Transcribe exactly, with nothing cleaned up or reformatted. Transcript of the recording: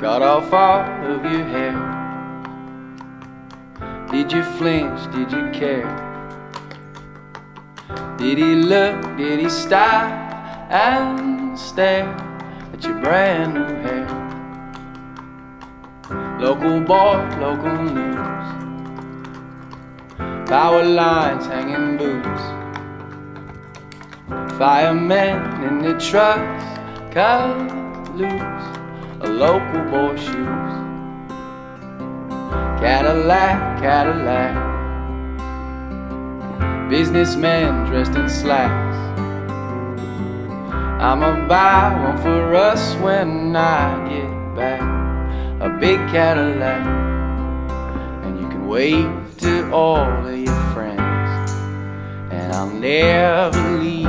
got off all of your hair. Did you flinch? Did you care? Did he look? Did he stop and stare at your brand new hair? Local boy, local news, power lines hanging boots, firemen in the trucks cut loose. A local boy shoes. Cadillac, Cadillac, businessmen dressed in slacks. I'ma buy one for us when I get back. A big Cadillac, and you can wave to all of your friends, and I'll never leave.